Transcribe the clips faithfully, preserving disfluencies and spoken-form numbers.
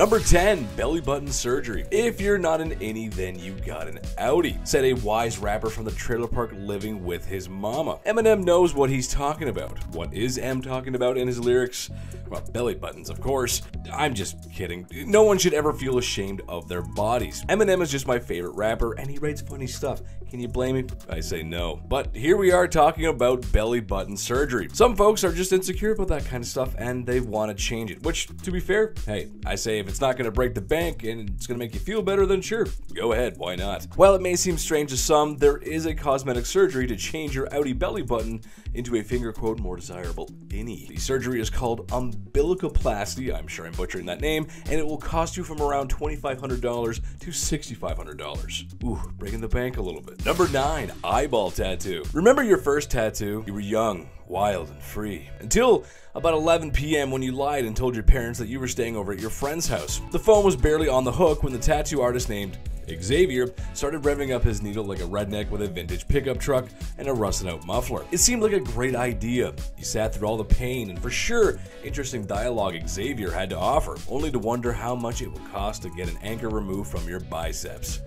Number ten, belly button surgery. If you're not an innie, then you got an outie, said a wise rapper from the trailer park living with his mama. Eminem knows what he's talking about. What is M talking about in his lyrics? Well, belly buttons, of course. I'm just kidding. No one should ever feel ashamed of their bodies. Eminem is just my favorite rapper, and he writes funny stuff. Can you blame him? I say no. But here we are talking about belly button surgery. Some folks are just insecure about that kind of stuff, and they want to change it, which, to be fair, hey, I say if it's not going to break the bank and it's going to make you feel better, then sure, go ahead, why not? While it may seem strange to some, there is a cosmetic surgery to change your outie belly button into a finger quote more desirable innie. The surgery is called umbilicoplasty, I'm sure I'm butchering that name, and it will cost you from around twenty-five hundred dollars to sixty-five hundred dollars. Ooh, breaking the bank a little bit. Number nine, eyeball tattoo. Remember your first tattoo? You were young, wild and free, until about eleven p m when you lied and told your parents that you were staying over at your friend's house. The phone was barely on the hook when the tattoo artist named Xavier started revving up his needle like a redneck with a vintage pickup truck and a rusted out muffler. It seemed like a great idea. You sat through all the pain and for sure interesting dialogue Xavier had to offer, only to wonder how much it would cost to get an anchor removed from your biceps.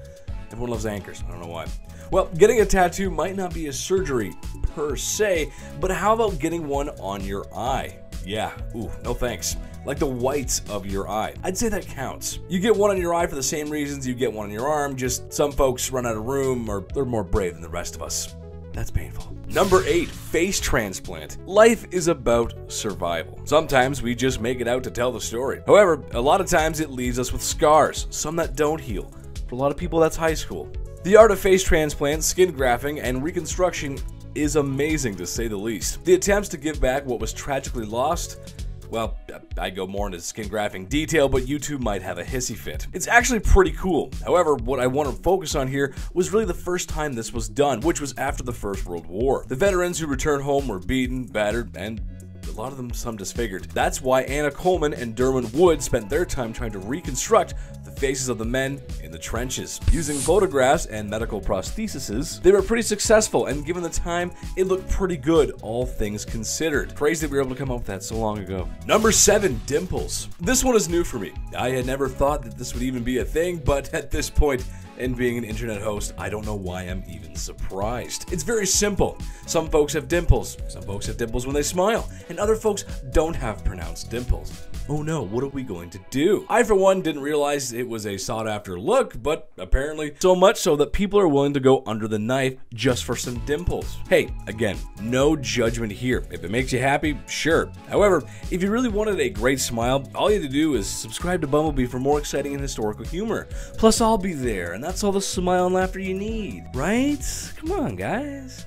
Everyone loves anchors, I don't know why. Well, getting a tattoo might not be a surgery per se, but how about getting one on your eye? Yeah, ooh, no thanks. Like the whites of your eye. I'd say that counts. You get one on your eye for the same reasons you get one on your arm, just some folks run out of room or they're more brave than the rest of us. That's painful. Number eight, face transplant. Life is about survival. Sometimes we just make it out to tell the story. However, a lot of times it leaves us with scars, some that don't heal. For a lot of people, that's high school. The art of face transplant, skin grafting, and reconstruction is amazing to say the least. The attempts to give back what was tragically lost, well, I go more into skin grafting detail, but you two might have a hissy fit. It's actually pretty cool. However, what I want to focus on here was really the first time this was done, which was after the First World War. The veterans who returned home were beaten, battered, and a lot of them some disfigured. That's why Anna Coleman and Durman Wood spent their time trying to reconstruct the faces of the men in the trenches. Using photographs and medical prostheses, they were pretty successful, and given the time, it looked pretty good, all things considered. Crazy that we were able to come up with that so long ago. Number seven, dimples. This one is new for me. I had never thought that this would even be a thing, but at this point, and being an internet host, I don't know why I'm even surprised. It's very simple. Some folks have dimples. Some folks have dimples when they smile. And other folks don't have pronounced dimples. Oh no, what are we going to do? I, for one, didn't realize it was a sought-after look, but apparently so much so that people are willing to go under the knife just for some dimples. Hey, again, no judgment here. If it makes you happy, sure. However, if you really wanted a great smile, all you had to do is subscribe to Bumblebee for more exciting and historical humor. Plus, I'll be there, and that's all the smile and laughter you need, right? Come on, guys.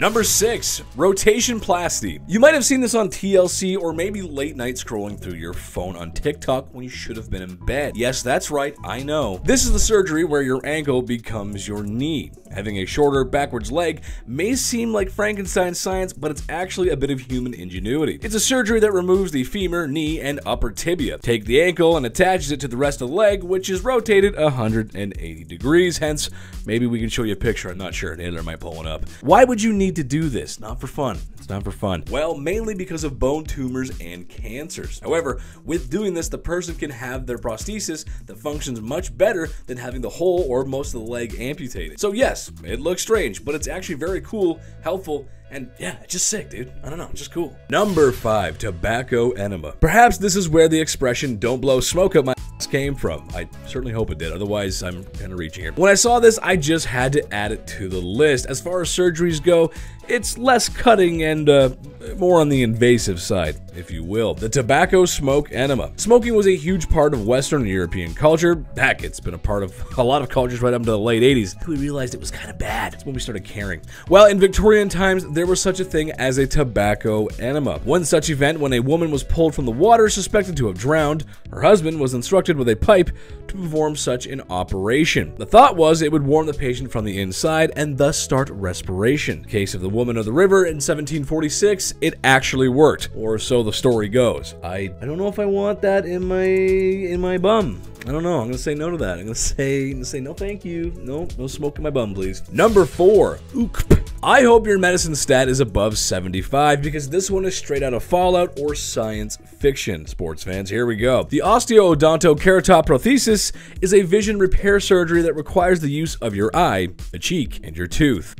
Number six, rotationplasty. You might have seen this on T L C or maybe late night scrolling through your phone on TikTok when you should have been in bed. Yes, that's right, I know. This is the surgery where your ankle becomes your knee. Having a shorter backwards leg may seem like Frankenstein science, but it's actually a bit of human ingenuity. It's a surgery that removes the femur, knee, and upper tibia. Take the ankle and attaches it to the rest of the leg, which is rotated one hundred eighty degrees, hence, maybe we can show you a picture, I'm not sure, Taylor might pull one up. Why would you need to do this? Not for fun. It's not for fun. Well, mainly because of bone tumors and cancers. However, with doing this, the person can have their prosthesis that functions much better than having the whole or most of the leg amputated. So yes, it looks strange, but it's actually very cool, helpful, and yeah, it's just sick, dude. I don't know, it's just cool. Number five, tobacco enema. Perhaps this is where the expression, don't blow smoke up my came from. I certainly hope it did, otherwise I'm kind of reaching here. When I saw this, I just had to add it to the list. As far as surgeries go, it's less cutting and uh, more on the invasive side, if you will. The tobacco smoke enema. Smoking was a huge part of Western European culture. Heck, it's been a part of a lot of cultures right up to the late eighties. We realized it was kind of bad. That's when we started caring. Well, in Victorian times, there was such a thing as a tobacco enema. One such event when a woman was pulled from the water suspected to have drowned, her husband was instructed with a pipe to perform such an operation. The thought was it would warm the patient from the inside and thus start respiration. Case of the woman of the river in seventeen forty-six, it actually worked, or so the story goes. I, I don't know if I want that in my in my bum. I don't know. I'm gonna say no to that. I'm gonna say, I'm gonna say no, thank you. No, no smoke in my bum, please. Number four. Ookp. I hope your medicine stat is above seventy-five, because this one is straight out of Fallout or science fiction. Sports fans, here we go. The osteo-odonto-keratoprosthesis is a vision repair surgery that requires the use of your eye, a cheek, and your tooth.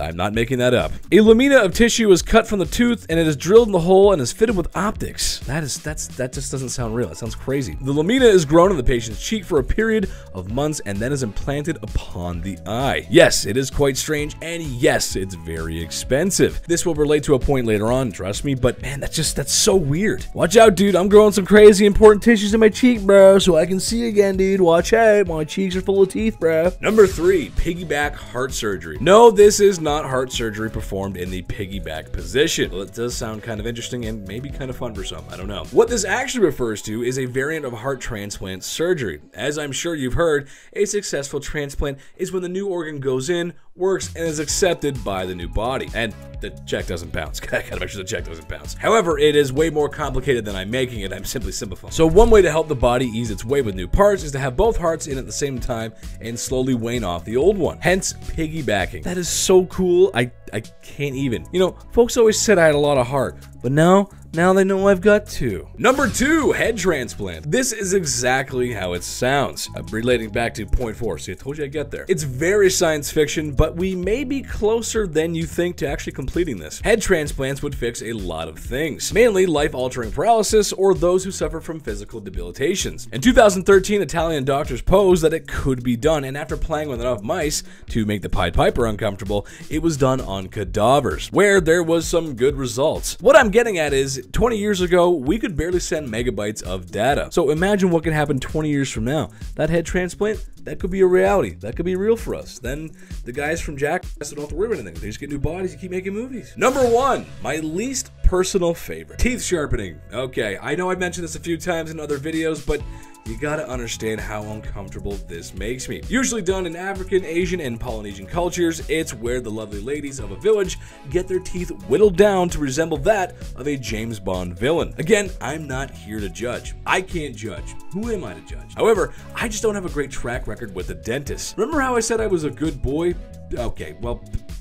I'm not making that up. A lamina of tissue is cut from the tooth and it is drilled in the hole and is fitted with optics. That is, that's, that just doesn't sound real. That sounds crazy. The lamina is grown in the patient's cheek for a period of months and then is implanted upon the eye. Yes, it is quite strange, and yes, it's very expensive. This will relate to a point later on, trust me, but man, that's just, that's so weird. Watch out, dude. I'm growing some crazy important tissues in my cheek, bro, so I can see again, dude. Watch out. My cheeks are full of teeth, bro. Number three, piggyback heart surgery. No, this is not heart surgery performed in the piggyback position. Well, it does sound kind of interesting and maybe kind of fun for some, I don't know. What this actually refers to is a variant of heart transplant surgery. As I'm sure you've heard, a successful transplant is when the new organ goes in, works, and is accepted by the new body. And the check doesn't bounce. I gotta make sure the check doesn't bounce. However, it is way more complicated than I'm making it. I'm simply simplifying. So one way to help the body ease its way with new parts is to have both hearts in at the same time and slowly wane off the old one. Hence, piggybacking. That is so cool. I, I can't even. You know, folks always said I had a lot of heart, but now, Now they know I've got two. Number two, head transplant. This is exactly how it sounds. I'm relating back to point four. See, I told you I'd get there. It's very science fiction, but we may be closer than you think to actually completing this. Head transplants would fix a lot of things, mainly life-altering paralysis or those who suffer from physical debilitations. In two thousand thirteen, Italian doctors posed that it could be done, and after playing with enough mice to make the Pied Piper uncomfortable, it was done on cadavers, where there was some good results. What I'm getting at is, twenty years ago, we could barely send megabytes of data. So imagine what could happen twenty years from now. That head transplant, that could be a reality. That could be real for us. Then the guys from Jackass don't have to worry about anything. They just get new bodies and keep making movies. Number one, my least personal favorite, teeth sharpening. Okay, I know I mentioned this a few times in other videos, but you gotta understand how uncomfortable this makes me. Usually done in African, Asian, and Polynesian cultures, it's where the lovely ladies of a village get their teeth whittled down to resemble that of a James Bond villain. Again, I'm not here to judge. I can't judge. Who am I to judge? However, I just don't have a great track record with a dentist. Remember how I said I was a good boy? Okay, well,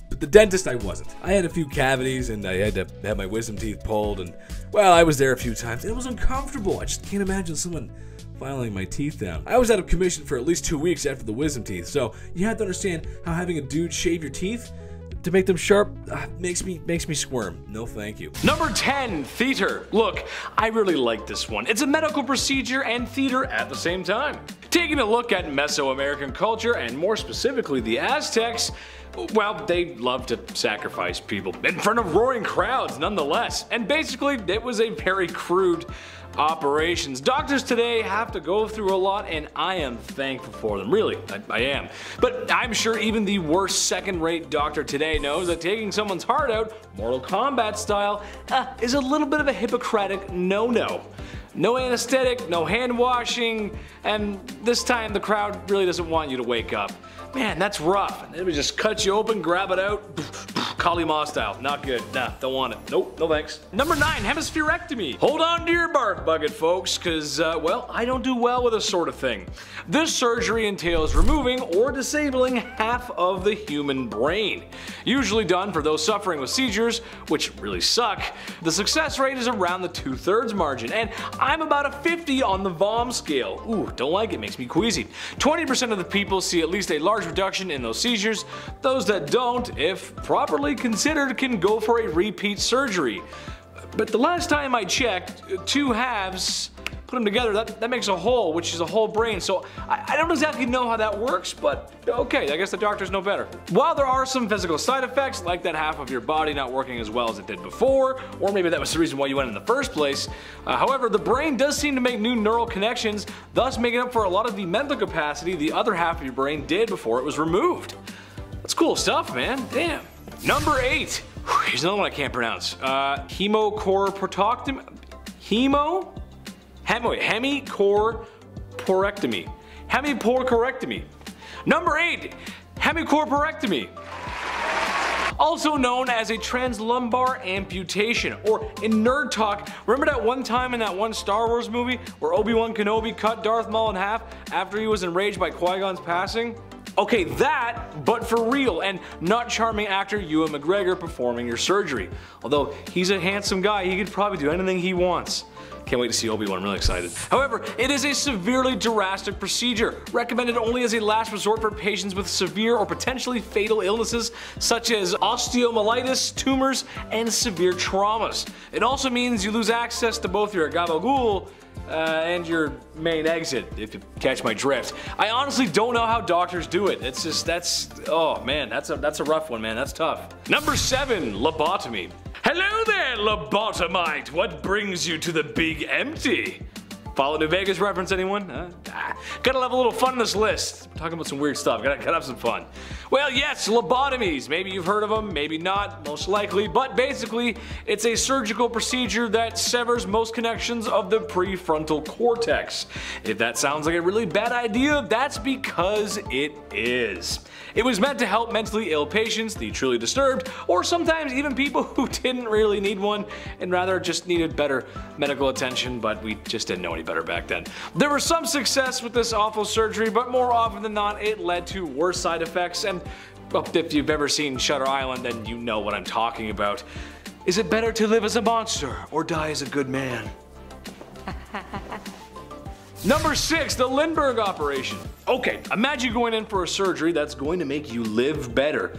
but the dentist I wasn't. I had a few cavities and I had to have my wisdom teeth pulled, and well, I was there a few times and it was uncomfortable. I just can't imagine someone filing my teeth down. I was out of commission for at least two weeks after the wisdom teeth, so you have to understand how having a dude shave your teeth to make them sharp uh, makes me makes me squirm. No thank you. Number ten, theater. Look, I really like this one. It's a medical procedure and theater at the same time. Taking a look at Mesoamerican culture, and more specifically the Aztecs, well, they loved to sacrifice people in front of roaring crowds nonetheless. And basically, it was a very crude operations. Doctors today have to go through a lot, and I am thankful for them. Really, I, I am. But I'm sure even the worst second-rate doctor today knows that taking someone's heart out, Mortal Kombat style, uh, is a little bit of a Hippocratic no-no. No anesthetic, no hand washing, and this time the crowd really doesn't want you to wake up. Man, that's rough. And then we just cut you open, grab it out, Kali Ma style. Not good. Nah, don't want it. Nope, no thanks. Number nine, hemispherectomy. Hold on to your barf bucket, folks, because, uh, well, I don't do well with this sort of thing. This surgery entails removing or disabling half of the human brain, usually done for those suffering with seizures, which really suck. The success rate is around the two-thirds margin, and I'm about a fifty on the vom scale. Ooh, don't like it, makes me queasy. twenty percent of the people see at least a large reduction in those seizures. Those that don't, if properly considered, can go for a repeat surgery. But the last time I checked, two halves, put them together, that, that makes a whole, which is a whole brain. So I, I don't exactly know how that works, but okay, I guess the doctors know better. While there are some physical side effects, like that half of your body not working as well as it did before, or maybe that was the reason why you went in the first place. Uh, however, the brain does seem to make new neural connections, thus making up for a lot of the mental capacity the other half of your brain did before it was removed. That's cool stuff, man. Damn. Number eight. Whew, here's another one I can't pronounce. Uh, hemicorporectomy. Hemo? Hemicorporectomy. Hemicorporectomy. Number eight, hemicorporectomy. also known as a translumbar amputation. Or in nerd talk, remember that one time in that one Star Wars movie where Obi-Wan Kenobi cut Darth Maul in half after he was enraged by Qui-Gon's passing? Okay, that, but for real, and not charming actor Ewan McGregor performing your surgery. Although he's a handsome guy, he could probably do anything he wants. Can't wait to see Obi-Wan, I'm really excited. However, it is a severely drastic procedure, recommended only as a last resort for patients with severe or potentially fatal illnesses such as osteomyelitis, tumors, and severe traumas. It also means you lose access to both your gabagool Uh, and your main exit, if you catch my drift. I honestly don't know how doctors do it. It's just, that's, oh man, that's a, that's a rough one, man. That's tough. Number seven, lobotomy. Hello there, lobotomite. What brings you to the big empty? Fallout New Vegas reference, anyone? Uh, ah. Gotta have a little fun in this list. I'm talking about some weird stuff, gotta, gotta have some fun. Well, yes, lobotomies. Maybe you've heard of them, maybe not, most likely, but basically, it's a surgical procedure that severs most connections of the prefrontal cortex. If that sounds like a really bad idea, that's because it is. It was meant to help mentally ill patients, the truly disturbed, or sometimes even people who didn't really need one and rather just needed better medical attention, but we just didn't know any better back then. There was some success with this awful surgery, but more often than not, it led to worse side effects. And well, if you've ever seen Shutter Island, then you know what I'm talking about. Is it better to live as a monster or die as a good man? Number six, the Lindbergh Operation. Okay, imagine going in for a surgery that's going to make you live better,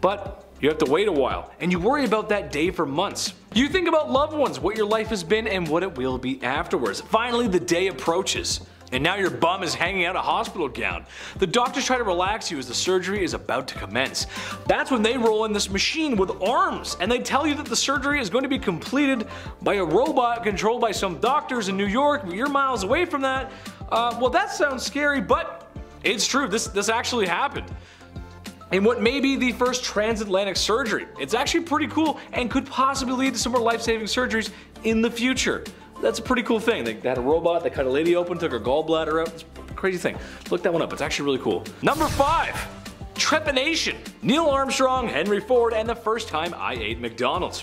but you have to wait a while, and you worry about that day for months. You think about loved ones, what your life has been, and what it will be afterwards. Finally, the day approaches, and now your bum is hanging out a hospital gown. The doctors try to relax you as the surgery is about to commence. That's when they roll in this machine with arms, and they tell you that the surgery is going to be completed by a robot controlled by some doctors in New York, but you're miles away from that. Uh, well, that sounds scary, but it's true. This, this actually happened. In what may be the first transatlantic surgery. It's actually pretty cool and could possibly lead to some more life-saving surgeries in the future. That's a pretty cool thing. They had a robot that cut a lady open, took her gallbladder out. It's a crazy thing. Look that one up, it's actually really cool. Number five, trepanation. Neil Armstrong, Henry Ford, and the first time I ate McDonald's.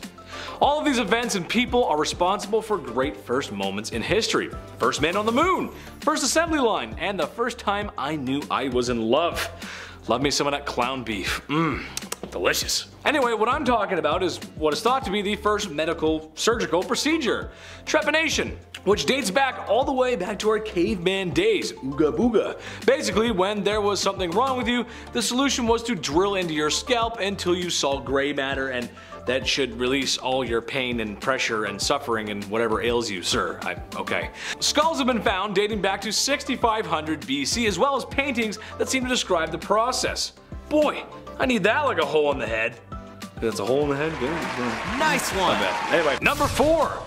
All of these events and people are responsible for great first moments in history. First man on the moon, first assembly line, and the first time I knew I was in love. Love me some of that clown beef. Mmm, delicious. Anyway, what I'm talking about is what is thought to be the first medical surgical procedure, trepanation, which dates back all the way back to our caveman days, ooga booga. Basically, when there was something wrong with you, the solution was to drill into your scalp until you saw gray matter, and that should release all your pain and pressure and suffering and whatever ails you, sir. I, okay. Skulls have been found dating back to sixty-five hundred B C, as well as paintings that seem to describe the process. Boy, I need that like a hole in the head. That's a hole in the head? Good. Good. Nice one. Anyway, number four,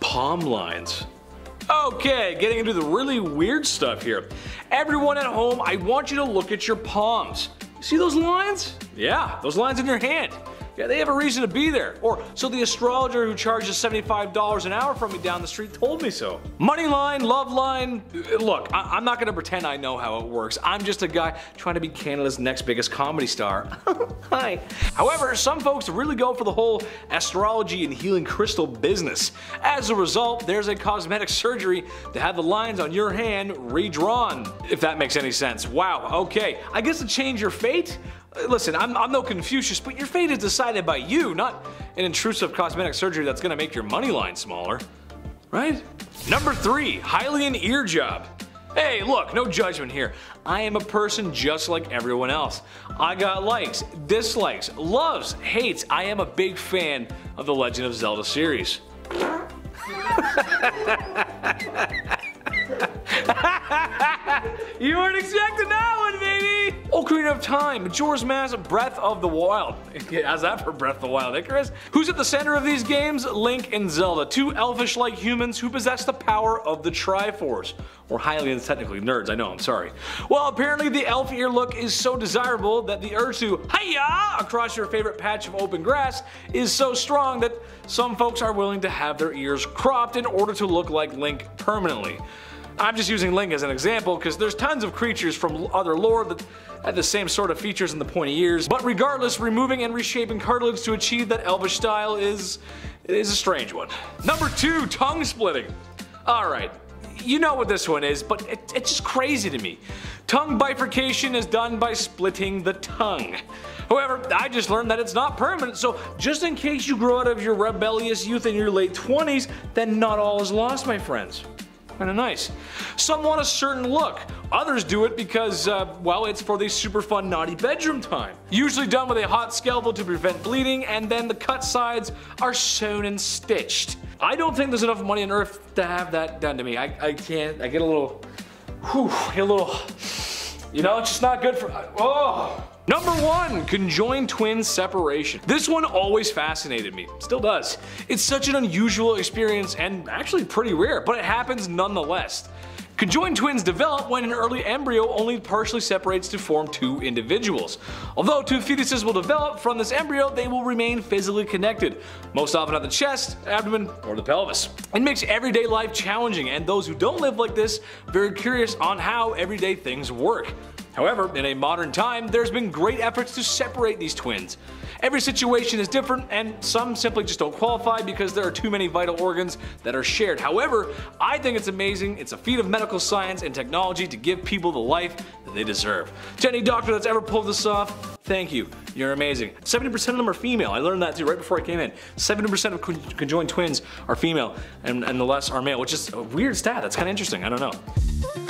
palm lines. Okay, getting into the really weird stuff here. Everyone at home, I want you to look at your palms. See those lines? Yeah, those lines in your hand. Yeah, they have a reason to be there. Or so the astrologer who charges seventy-five dollars an hour from me down the street told me so. Money line, love line. Look, I I'm not gonna pretend I know how it works. I'm just a guy trying to be Canada's next biggest comedy star. Hi. However, some folks really go for the whole astrology and healing crystal business. As a result, there's a cosmetic surgery to have the lines on your hand redrawn, if that makes any sense. Wow, okay. I guess to change your fate? Listen, I'm, I'm no Confucius, but your fate is decided by you, not an intrusive cosmetic surgery that's gonna make your money line smaller, right? Number three, Hylian ear job. Hey, look, no judgment here. I am a person just like everyone else. I got likes, dislikes, loves, hates. I am a big fan of the Legend of Zelda series. You weren't expecting that one, baby! Ocarina of Time, Majora's Mask, Breath of the Wild. How's that for Breath of the Wild, Icarus? Who's at the center of these games? Link and Zelda, two elfish-like humans who possess the power of the Triforce. Or Hylians, technically nerds, I know, I'm sorry. Well, apparently the elf ear look is so desirable that the urge to hiya across your favorite patch of open grass is so strong that some folks are willing to have their ears cropped in order to look like Link permanently. I'm just using Link as an example because there's tons of creatures from other lore that had the same sort of features in the pointy ears. But regardless, removing and reshaping cartilage to achieve that elvish style is, is a strange one. Number two, tongue splitting. All right. You know what this one is, but it, it's just crazy to me. Tongue bifurcation is done by splitting the tongue. However, I just learned that it's not permanent, so just in case you grow out of your rebellious youth in your late twenties, then not all is lost, my friends. Kinda nice. Some want a certain look. Others do it because, uh, well, it's for the super fun naughty bedroom time. Usually done with a hot scalpel to prevent bleeding, and then the cut sides are sewn and stitched. I don't think there's enough money on earth to have that done to me. I, I can't, I get a little, whew, a little, you know, it's just not good for, oh. Number one, conjoined twin separation. This one always fascinated me, still does. It's such an unusual experience and actually pretty rare, but it happens nonetheless. Conjoined twins develop when an early embryo only partially separates to form two individuals. Although two fetuses will develop from this embryo, they will remain physically connected, most often at the chest, abdomen, or the pelvis. It makes everyday life challenging, and those who don't live like this are very curious on how everyday things work. However, in a modern time, there's been great efforts to separate these twins. Every situation is different, and some simply just don't qualify because there are too many vital organs that are shared. However, I think it's amazing. It's a feat of medical science and technology to give people the life that they deserve. To any doctor that's ever pulled this off, thank you. You're amazing. seventy percent of them are female. I learned that too right before I came in. seventy percent of con conjoined twins are female, and, and the less are male, which is a weird stat. That's kind of interesting. I don't know.